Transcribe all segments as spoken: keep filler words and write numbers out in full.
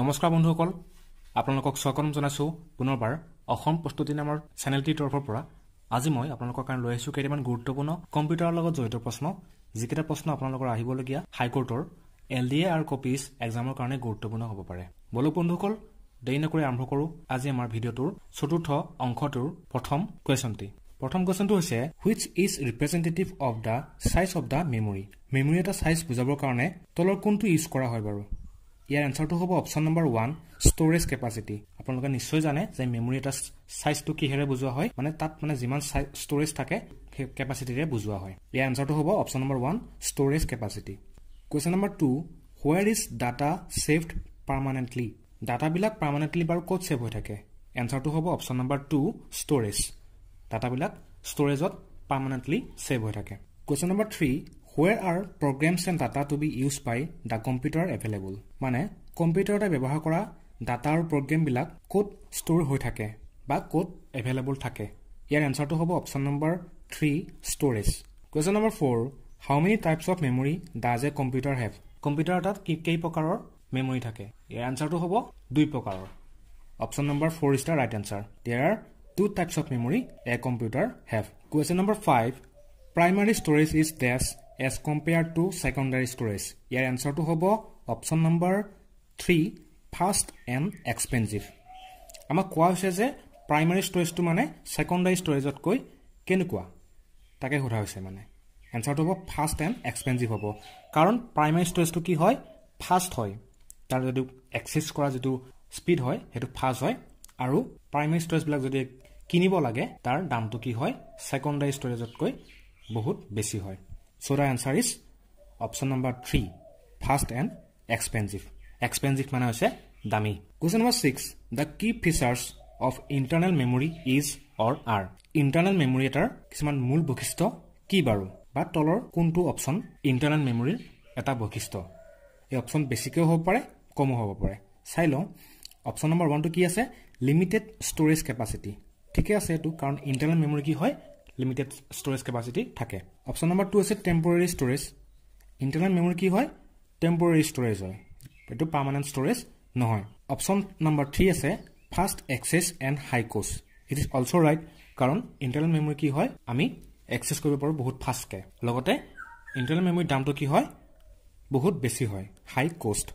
নমস্কাৰ বন্ধুসকল, আপোনালোকক স্বাগতম জনাইছোঁ পুনৰবাৰ অসম প্ৰস্তুতি নামৰ চেনেলটিৰ তৰফৰ পৰা। আজি মই আপোনালোকৰ কাৰণে লৈ আহিছোঁ কেইটামান গুৰুত্বপূৰ্ণ কম্পিউটাৰৰ লগত জড়িত প্ৰশ্ন, যিকেইটা প্ৰশ্ন আপোনালোকৰ আহিবলগীয়া হাইকোৰ্টৰ এল ডি এ আৰু কপিজ এক্সামৰ কাৰণে গুৰুত্বপূৰ্ণ হ'ব পাৰে। বলো বন্ধুসকল, দেৰি নকৰি আৰম্ভ কৰোঁ আজি আমাৰ ভিডিঅ'টোৰ চতুৰ্থ অংশটোৰ প্ৰথম কুৱেশ্যনটি। প্ৰথম কুৱেশ্যনটো হৈছে which is representative of the size of the memory. Memory এটা চাইজ বুজাবৰ কাৰণে তলৰ কোনটো ইউজ কৰা হয় বাৰু? ইয়াৰ এনচাৰটো হ'ব option number one, storage capacity. আপোনালোকে নিশ্চয় জানে যে মেমৰি এটা চাইজটো কিহেৰে বুজোৱা হয়, মানে তাত মানে যিমান ষ্ট'ৰেজ থাকে সেই কেপাচিটিৰে বুজোৱা হয়। ইয়াৰ এনচাৰটো হ'ব option number one, storage capacity. Question number two, where is data saved permanently. ডাটাবিলাক পাৰ্মানেণ্টলি বাৰু ক'ত ছেভ হৈ থাকে? এনচাৰটো হ'ব অপশ্যন নম্বৰ টু, ষ্ট'ৰেজ। ডাটাবিলাক ষ্ট'ৰেজত পাৰ্মানেণ্টলি ছেভ হৈ থাকে। Question number three, where are programs and data to be use by the computer available. মানে কম্পিউটাৰতে ব্যৱহাৰ কৰা ডাটা আৰু প্ৰগ্ৰেমবিলাক ক'ত ষ্ট'ৰ হৈ থাকে বা ক'ত এভেইলেবল থাকে। ইয়াৰ এনচাৰটো হ'ব option number three, storage. Question number four, how many types of memory does a computer have. Computer এটাত কি কেই প্ৰকাৰৰ মেমৰি থাকে? ইয়াৰ এনচাৰটো হ'ব দুই প্ৰকাৰৰ। Option number four is the right answer. There are two types of memory a computer have. Question number five, primary storage is dash as compared to secondary storage. ইয়াৰ এনচাৰটো হ'ব option number three, fast and expensive. আমাক কোৱা হৈছে যে primary ষ্ট'ৰেজটো মানে secondary ষ্ট'ৰেজতকৈ কেনেকুৱা, তাকে সোধা হৈছে। মানে এনচাৰটো হ'ব ফাষ্ট এণ্ড এক্সপেঞ্চিভ হ'ব, কাৰণ প্ৰাইমাৰী ষ্ট'ৰেজটো কি হয়, ফাষ্ট হয়। তাৰ যদি এক্সেছ কৰা যিটো স্পীড হয় সেইটো ফাষ্ট হয়, আৰু প্ৰাইমাৰী ষ্ট'ৰেজবিলাক যদি কিনিব লাগে তাৰ দামটো কি হয়, ছেকেণ্ডাৰী ষ্ট'ৰেজতকৈ বহুত বেছি হয়। So the answer is option number three, fast and expensive. Expensive মানে হৈছে দামী। Question number six, the key features of internal memory is or are. Internal memory এটাৰ কিছুমান মূল বৈশিষ্ট্য কি বাৰু, বা তলৰ কোনটো অপশ্যন ইণ্টাৰনেল মেমৰিৰ এটা বৈশিষ্ট্য? এই অপশ্যন বেছিকৈও হ'ব পাৰে, কমো হ'ব পাৰে। চাই লওঁ অপশ্যন নম্বৰ ওৱানটো কি আছে, লিমিটেড ষ্ট'ৰেজ কেপাচিটি। ঠিকে আছে এইটো, কাৰণ ইণ্টাৰনেল মেমৰি কি হয়, লিমিটেড ষ্ট'ৰেজ কেপাচিটি থাকে। অপশ্যন নম্বৰ টু আছে টেম্পৰেৰী ষ্ট'ৰেজ। ইণ্টাৰনেল মেমৰি কি হয়, টেম্পৰেৰী ষ্ট'ৰেজ হয়, এইটো পাৰ্মানেণ্ট ষ্ট'ৰেজ নহয়। অপশ্যন নম্বৰ থ্ৰী আছে fast access and high cost. It is also' right, কাৰণ ইণ্টাৰনেল মেমৰি কি হয়, আমি এক্সেছ কৰিব পাৰোঁ বহুত ফাষ্টকৈ, লগতে ইণ্টাৰনেল মেমৰিৰ দামটো কি হয়, বহুত বেছি হয়, high cost.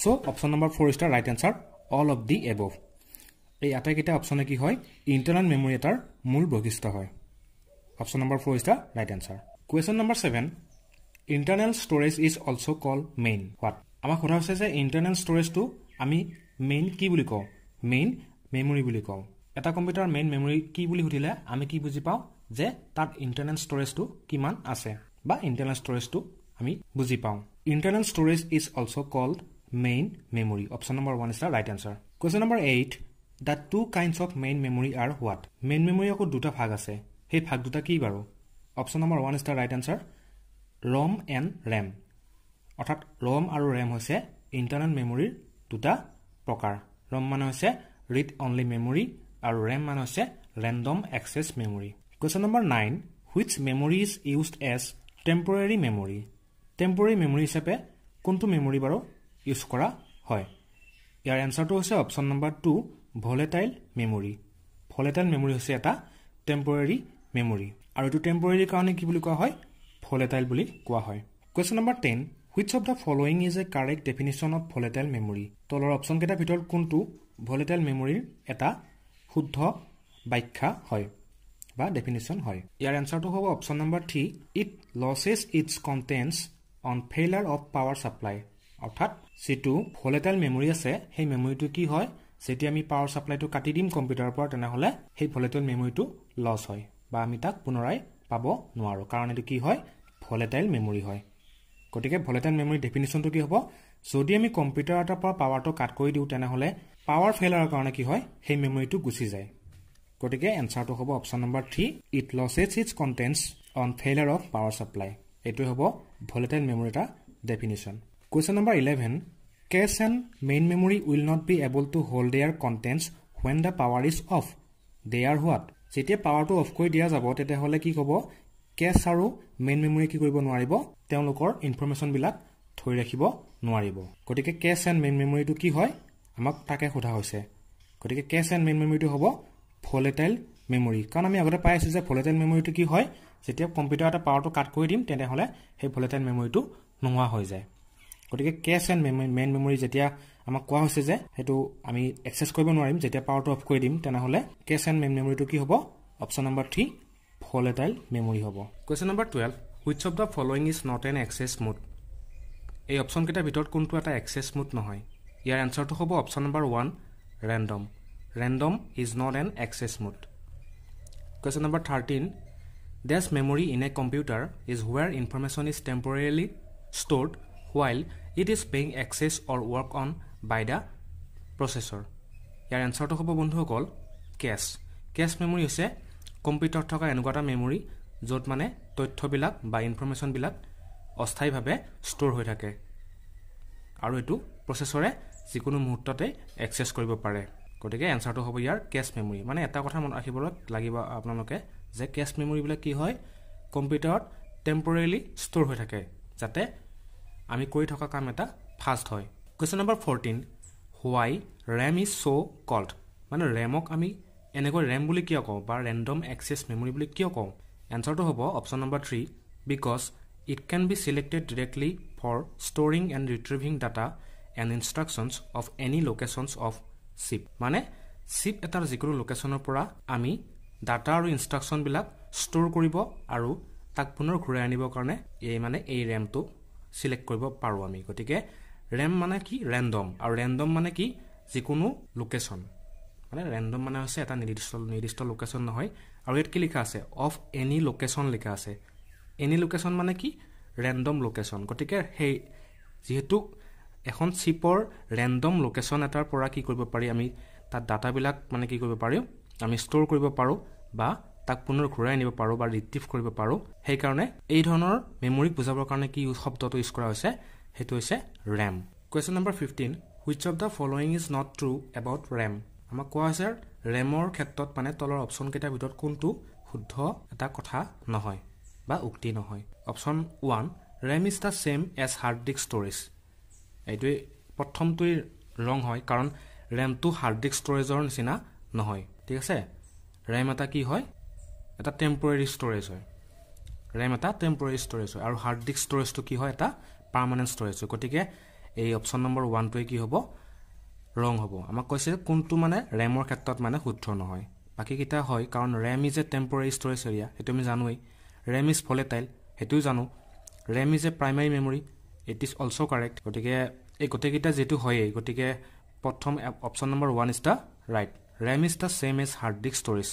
So' option number four is the right answer, all of the above. এই আটাইকেইটা অপশ্যনে কি হয়, ইণ্টাৰনেল মেমৰি এটাৰ মূল বৈশিষ্ট্য হয়। Option number four is the right answer. Question number seven, internal storage is also called main. What? আমাক সোধা হৈছে যে ইণ্টাৰনেল ষ্ট'ৰেজটো আমি মেইন কি বুলি কওঁ, মেইন মেমৰি বুলি কওঁ। এটা কম্পিউটাৰ মেইন মেমৰি কি বুলি সুধিলে আমি কি বুজি পাওঁ, যে তাত ইণ্টাৰনেল ষ্ট'ৰেজটো কিমান আছে বা ইণ্টাৰনেল ষ্ট'ৰেজটো আমি বুজি পাওঁ। Internal storage is also' called main memory. Option number one is the right answer. Question number eight, the two kinds of main memory are what. Main memory আকৌ দুটা ভাগ আছে, সেই ভাগ দুটা কি বাৰু? Option number one is the right answer, ROM and RAM. অৰ্থাৎ ৰম আৰু ৰেম হৈছে ইণ্টাৰনেল মেমৰিৰ দুটা প্ৰকাৰ। ৰম মানে হৈছে ৰিড অনলি মেমৰি, আৰু ৰেম মানে হৈছে random access memory. Question number nine, which memory is used as temporary memory. Temporary memory হিচাপে কোনটো মেমৰি বাৰু ইউজ কৰা হয়? ইয়াৰ এনচাৰটো হৈছে option number two, volatile memory. Volatile memory হৈছে এটা টেম্পৰেৰী মেমৰি, আৰু এইটো টেম্পৰেৰীৰ কাৰণে কি বুলি কোৱা হয়, ভলেটাইল বুলি কোৱা হয়। Question number ten, which of the following is a correct definition of volatile memory. তলৰ অপশ্যনকেইটাৰ ভিতৰত কোনটো ভলেটাইল মেমৰিৰ এটা শুদ্ধ ব্যাখ্যা হয় বা ডেফিনিশ্যন হয়? ইয়াৰ এনচাৰটো হ'ব option number three, it loses its contents on failure of power supply. অৰ্থাৎ যিটো ভলেটাইল মেমৰি আছে, সেই মেমৰিটো কি হয়, যেতিয়া আমি পাৱাৰ ছাপ্লাইটো কাটি দিম কম্পিউটাৰৰ পৰা, তেনেহ'লে সেই ভলেটাইল মেমৰিটো লছ হয় বা আমি তাক পুনৰাই পাব নোৱাৰোঁ, কাৰণ এইটো কি হয়, ভলেটাইল মেমৰি হয়। গতিকে ভলেটাইল মেমৰি ডেফিনিশ্যনটো কি হ'ব, যদি আমি কম্পিউটাৰ এটাৰ পৰা পাৱাৰটো কাট কৰি দিওঁ, তেনেহ'লে পাৱাৰ ফেইলাৰৰ কাৰণে কি হয়, সেই মেমৰিটো গুচি যায়। গতিকে এনচাৰটো হ'ব option number three, it loses its contents on failure of power supply. এইটোৱে হ'ব ভলেটাইল মেমৰি এটা definition. Question number eleven, Cache and main memory will not be able to hold their contents when the power is off. They are what? যেতিয়া পাৱাৰটো of কৰি দিয়া যাব, তেতিয়াহ'লে কি হ'ব, কেছ আৰু মেইন মেমৰি কি কৰিব নোৱাৰিব, তেওঁলোকৰ ইনফৰমেশ্যনবিলাক থৈ ৰাখিব নোৱাৰিব। গতিকে কেছ এণ্ড মেইন মেমৰিটো কি হয়, আমাক তাকে সোধা হৈছে। গতিকে কেছ এণ্ড মেইন মেমৰিটো হ'ব ভলেটাইল মেমৰি, কাৰণ আমি আগতে পাই আছোঁ যে ভলেটাইল মেমৰিটো কি হয়, যেতিয়া কম্পিউটাৰ এটা পাৱাৰটো কাট কৰি দিম তেনেহ'লে সেই ভলেটাইল মেমৰিটো নোহোৱা হৈ যায়। গতিকে কেছ এণ্ড মেইন মেমৰি যেতিয়া আমাক কোৱা হৈছে যে সেইটো আমি এক্সেছ কৰিব নোৱাৰিম যেতিয়া পাৱাৰটো অফ কৰি দিম, তেনেহ'লে কেছ এণ্ড মেইন মেমৰিটো কি হ'ব, option number three volatile memory হ'ব। Question number twelve, which of the following is not an access mode, এই অপশ্যনকেইটাৰ ভিতৰত কোনটো এটা এক্সেছ মোড নহয়। ইয়াৰ এনচাৰটো হ'ব option number one random, random is not an access mode. Question number thirteen, dash memory in a computer is where information is temporarily stored while it is being access or work on by the processor. ইয়াৰ এনচাৰটো হ'ব বন্ধুসকল cash. Cash memory হৈছে কম্পিউটাৰত থকা এনেকুৱা এটা memory য'ত মানে তথ্যবিলাক বা ইনফৰমেশ্যনবিলাক অস্থায়ীভাৱে ষ্ট'ৰ হৈ থাকে আৰু এইটো প্ৰচেছৰে যিকোনো মুহূৰ্ততে এক্সেছ কৰিব পাৰে। গতিকে এনচাৰটো হ'ব ইয়াৰ কেছ মেমৰি। মানে এটা কথা মনত ৰাখিব লাগিব আপোনালোকে যে কেছ মেমৰিবিলাক কি হয়, কম্পিউটাৰত টেম্পৰেৰিলি ষ্ট'ৰ হৈ থাকে যাতে আমি কৰি থকা কাম এটা ফাষ্ট হয়। Question number fourteen, why RAM is so' called, মানে ৰেমক আমি এনেকৈ ৰেম বুলি কিয় কওঁ বা ৰেণ্ডম এক্সেছ মেমৰি বুলি কিয় কওঁ। এনচাৰটো হ'ব option number three because it can be selected directly for storing and retrieving data and instructions of any locations of chip, মানে চিপ এটাৰ যিকোনো লোকেশ্যনৰ পৰা আমি ডাটা আৰু ইনষ্ট্ৰাকশ্যনবিলাক ষ্ট'ৰ কৰিব আৰু তাক পুনৰ ঘূৰাই আনিবৰ কাৰণে এই মানে এই ৰেমটো ছিলেক্ট কৰিব পাৰোঁ আমি। গতিকে ৰেম মানে কি ৰেণ্ডম, আৰু ৰেণ্ডম মানে কি যিকোনো লোকেশ্যন, মানে ৰেণ্ডম মানে হৈছে এটা নিৰ্দিষ্ট নিৰ্দিষ্ট লোকেশ্যন নহয়। আৰু ইয়াত কি লিখা আছে, অফ এনি লোকেশ্যন লিখা আছে। এনি লোকেশ্যন মানে কি ৰেণ্ডম লোকেশ্যন। গতিকে সেই যিহেতু এখন চিপৰ ৰেণ্ডম লোকেশ্যন এটাৰ পৰা কি কৰিব পাৰি আমি তাত ডাটাবিলাক মানে কি কৰিব পাৰোঁ আমি ষ্ট'ৰ কৰিব পাৰোঁ বা তাক পুনৰ ঘূৰাই আনিব পাৰোঁ বা ৰিট্ৰিভ কৰিব পাৰোঁ। সেইকাৰণে এই ধৰণৰ মেমৰিক বুজাবৰ কাৰণে কি শব্দটো ইউজ কৰা হৈছে, সেইটো হৈছে RAM. Question number fifteen, which of the following is not true about RAM, আমাক কোৱা হৈছে ৰেমৰ ক্ষেত্ৰত মানে তলৰ অপশ্যনকেইটাৰ ভিতৰত কোনটো শুদ্ধ এটা কথা নহয় বা উক্তি নহয়। Option one, RAM is the same as hard disk storage, এইটোৱেই প্ৰথমটোৱেই ৰং হয় কাৰণ ৰেমটো হাৰ্ড ডিস্ক ষ্ট'ৰেজৰ নিচিনা নহয়, ঠিক আছে। ৰেম এটা কি হয়, এটা টেম্পৰেৰী ষ্ট'ৰেজ হয়, ৰেম এটা টেম্পৰেৰী ষ্ট'ৰেজ হয় আৰু হাৰ্ড ডিস্ক ষ্ট'ৰেজটো কি হয় এটা পাৰ্মানেণ্ট ষ্ট'ৰেজ হয়। গতিকে এই অপশ্যন নম্বৰ ওৱানটোৱে কি হ'ব ৰং হ'ব। আমাক কৈছে কোনটো মানে ৰেমৰ ক্ষেত্ৰত মানে শুদ্ধ নহয়, বাকীকেইটা হয় কাৰণ RAM is a temporary storage area সেইটো আমি জানোৱেই, ৰেম ইজ ভলেটাইল সেইটোও জানো, RAM is a primary memory it is also' correct. গতিকে এই গোটেইকেইটা যিটো হয়েই, গতিকে প্ৰথম option number one is the right, RAM is the same as hard disk storage.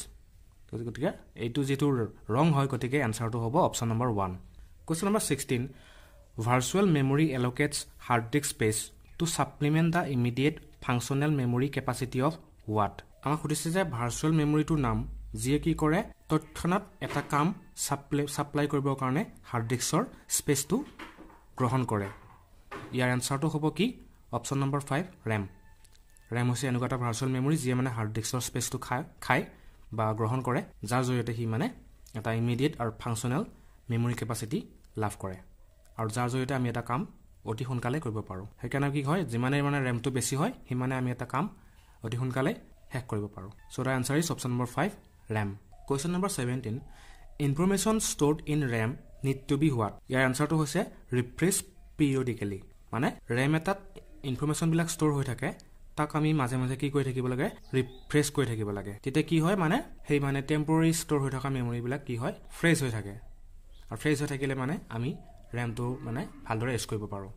গতিকে এইটো যিটো ৰং হয়, গতিকে এনচাৰটো হ'ব option number one. Question number sixteen, virtual memory allocates hard disk space to supplement the immediate functional memory capacity of what. আমাক সুধিছে যে ভাৰ্চুৱেল মেমৰিটোৰ নাম যিয়ে কি কৰে তৎক্ষণাত এটা কাম ছাপ্লাই ছাপ্লাই কৰিবৰ কাৰণে হাৰ্ড ডিস্কৰ স্পেচটো গ্ৰহণ কৰে। ইয়াৰ এনচাৰটো হ'ব কি option number five RAM. RAM হৈছে এনেকুৱা এটা ভাৰ্চুৱেল মেমৰি যিয়ে মানে হাৰ্ড ডিস্কৰ স্পেচটো খায় খায় বা গ্ৰহণ কৰে, যাৰ জৰিয়তে সি মানে এটা ইমিডিয়েট আৰু ফাংচনেল মেমৰি কেপাচিটি লাভ কৰে আৰু যাৰ জৰিয়তে আমি এটা কাম অতি সোনকালে কৰিব পাৰোঁ। সেইকাৰণে কি হয় যিমানেই মানে ৰেমটো বেছি হয় সিমানে আমি এটা কাম অতি সোনকালে শেষ কৰিব পাৰোঁ। So' the answer is option number five RAM. Question number seventeen, information stored in RAM need to be what. ইয়াৰ এনচাৰটো হৈছে ৰিফ্ৰেছ পিৰিয়ডিকেলি, মানে ৰেম এটাত ইনফৰমেশ্যনবিলাক ষ্ট'ৰ হৈ থাকে, তাক আমি মাজে মাজে কি কৰি থাকিব লাগে ৰিফ্ৰেছ কৰি থাকিব লাগে। তেতিয়া কি হয় মানে সেই মানে টেম্পৰেৰী ষ্ট'ৰ হৈ থকা মেমৰিবিলাক কি হয় ফ্ৰেছ হৈ থাকে, আৰু ফ্ৰেছ হৈ থাকিলে মানে আমি ৰেমটো মানে ভালদৰে ইউজ কৰিব পাৰোঁ।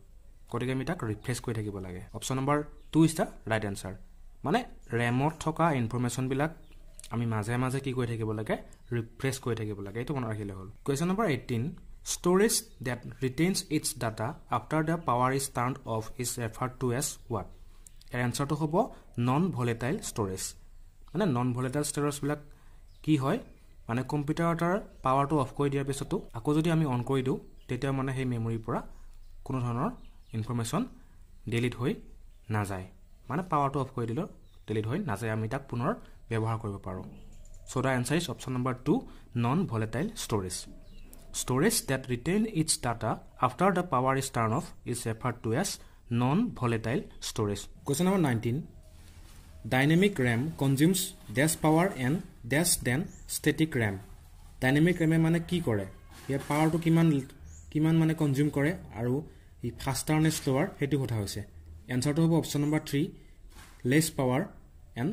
গতিকে আমি তাক ৰিফ্ৰেছ কৰি থাকিব লাগে। Option number two is the right answer, মানে ৰেমত থকা ইনফৰমেশ্যনবিলাক আমি মাজে মাজে কি কৰি থাকিব লাগে ৰিফ্ৰেছ কৰি থাকিব লাগে, এইটো মনত ৰাখিলে হ'ল। Question number eighteen, storage that retains its data after the power is turn off is refer to as what. ইয়াৰ এনচাৰটো হ'ব নন ভলেটাইল ষ্ট'ৰেজ, মানে নন ভলেটাইল ষ্ট'ৰেজবিলাক কি হয় মানে কম্পিউটাৰ এটাৰ পাৱাৰটো অফ কৰি দিয়াৰ পিছতো আকৌ যদি আমি অন কৰি দিওঁ তেতিয়া মানে সেই মেমৰিৰ পৰা কোনো ধৰণৰ ইনফৰমেশ্যন ডিলিট হৈ নাযায়, মানে পাৱাৰটো অফ কৰি দিলেও ডিলিট হৈ নাযায়, আমি তাক পুনৰ ব্যৱহাৰ কৰিব পাৰোঁ। So' the answer is option number two non volatile storage, storage that retain its data after the power is turn off is refer to as non volatile storage. Question number nineteen, Dynamic RAM consumes dash power and dash than static RAM. Dynamic RAM মানে কি করে, ইয়াৰ পাৱাৰটো কিমান কিমান মানে consume কৰে আৰু ই ফাস্টাৰ নে স্লোৱাৰ হেতু কথা হৈছে। এনসাৰটো হ'ব option number three, less power and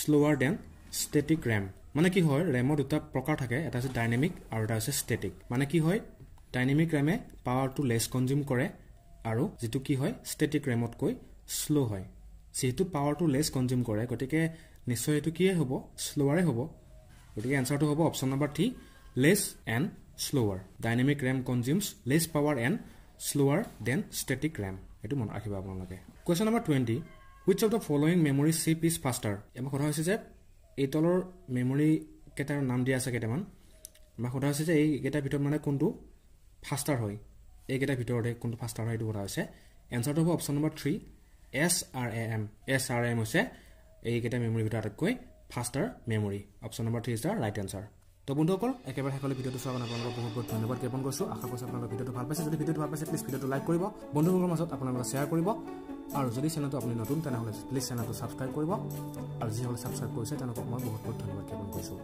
slower than static RAM. মানে কি হয়, RAM-ৰ দুটা প্ৰকাৰ থাকে, এটা আছে ডাইনামিক আৰু এটা আছে স্ট্যাটিক। মানে কি হয়, ডাইনামিক RAM-এ পাৱাৰটো লেছ কনজিউম কৰে আৰু যেটো কি হয় স্ট্যাটিক RAM-ত কৈ স্লো হয়। যেহেতু পাৱাৰটো লেছ কনজিউম কৰে গতিকে নিশ্চয় এটো কি হ'ব, স্লোৱাৰে হ'ব। গতিকে এনসাৰটো হ'ব option number three, less and slower. Dynamic RAM consumes less power and slower than static RAM. Etu mon rakhiba apnaloke. Question number twenty, which of the following memory chip is faster? Amar kotha hoise je ei tolor memory ketar naam dia ase ketaman, amar kotha hoise je ei eta bitor mane kontu faster hoy, ei eta bitor de kontu faster hoy etu kotha hoise। Answer to option number three, SRAM. SRAM hoise ei eta memory bitor atakoi faster memory. Option number three is the right answer. তো বন্ধুসকল একেবাৰে সকলো ভিডিওটো চোৱাৰ কাৰণে আপোনালোকক বহুত বহুত ধন্যবাদ জ্ঞাপন কৰিছোঁ। আশা কৰিছোঁ আপোনালোকে ভিডিওটো ভাল পাইছে। যদি ভিডিওটো ভাল পাইছে প্লিজ ভিডিওটো লাইক কৰিব, বন্ধুসকলৰ মাজত আপোনালোকে শ্বেয়াৰ কৰিব আৰু যদি চেনেলটো আপুনি নতুন তেনেহ'লে প্লিজ চেনেলটো ছাবস্ক্ৰাইব কৰিব আৰু যিসকলে ছাবস্ক্ৰাইব কৰিছে তেওঁলোকক মই বহুত বহুত ধন্যবাদ জ্ঞাপন কৰিছোঁ।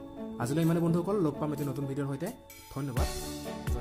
আজিলৈ ইমানেই বন্ধুসকল, লগ পাম এটি নতুন ভিডিঅ'ৰ সৈতে। ধন্যবাদ।